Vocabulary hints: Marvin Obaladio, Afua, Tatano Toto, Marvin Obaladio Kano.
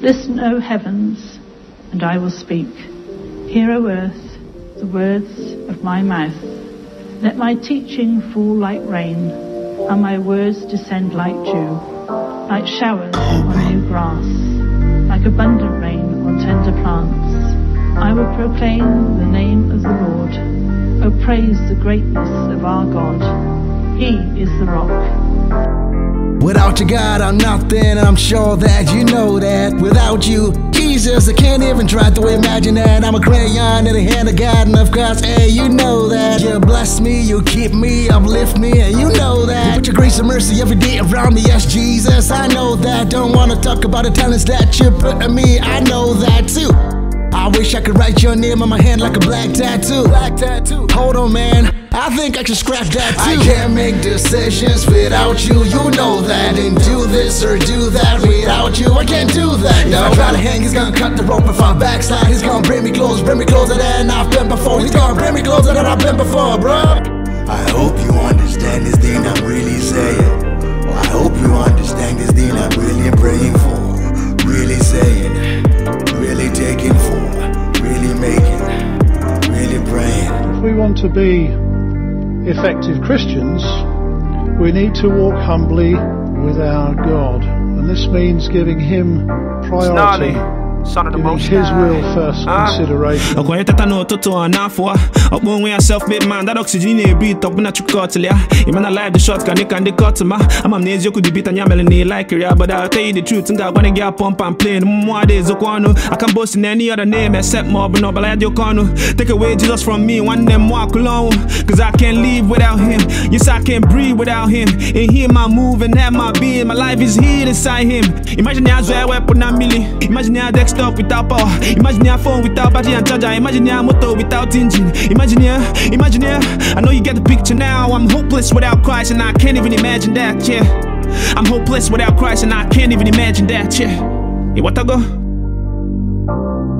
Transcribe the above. Listen, O heavens, and I will speak. Hear, O earth, the words of my mouth. Let my teaching fall like rain, and my words descend like dew, like showers on new grass, like abundant rain on tender plants. I will proclaim the name of the Lord. O praise the greatness of our God. He is the rock. Without your God, I'm nothing, and I'm sure that you know that. Without you, Jesus, I can't even try to imagine that. I'm a crayon in the hand of God, and of course, hey, you know that. You bless me, you keep me, uplift me, and you know that. You put your grace and mercy every day around me, yes, Jesus, I know that. Don't want to talk about the talents that you put in me, I know that too. I wish I could write your name on my hand like a black tattoo. Black tattoo. Hold on, man. I think I can scratch that too. I can't make decisions without you, you know that. And do this or do that, without you I can't do that. No. If I try to hang, he's gonna cut the rope. If I backslide, he's gonna bring me closer than I've been before. He's gonna bring me closer than I've been before, bruh. I hope you understand this thing I'm really saying. I hope you understand this thing I'm really praying for, really saying, really taking for, really making, really praying. If we want to be effective Christians, we need to walk humbly with our God, and this means giving Him priority, giving His will first consideration. Okay, Tatano Toto and Afua. Up when we are self-made man, that oxygen a beat up when I took out ya. Even alive the shot can they cut ma. I'm amnesia could beat and yamelin like ya, but I'll tell you the truth, and I wanna get a pump and play. More days Okwano. I can't boast in any other name except Marvin Obaladio Kano. Take away Jesus from me, one them walk alone. Cause I can't live without him. Yes, I can't breathe without him. In him I move and have my being. My life is hid inside him. Imagine how I weapon a milli. Imagine how desktop without power. Imagine your phone without battery and charger. Imagine your motor without engine. Imagine, I know you get the picture now. I'm hopeless without Christ, and I can't even imagine that, yeah. I'm hopeless without Christ, and I can't even imagine that, yeah. Hey, what I go?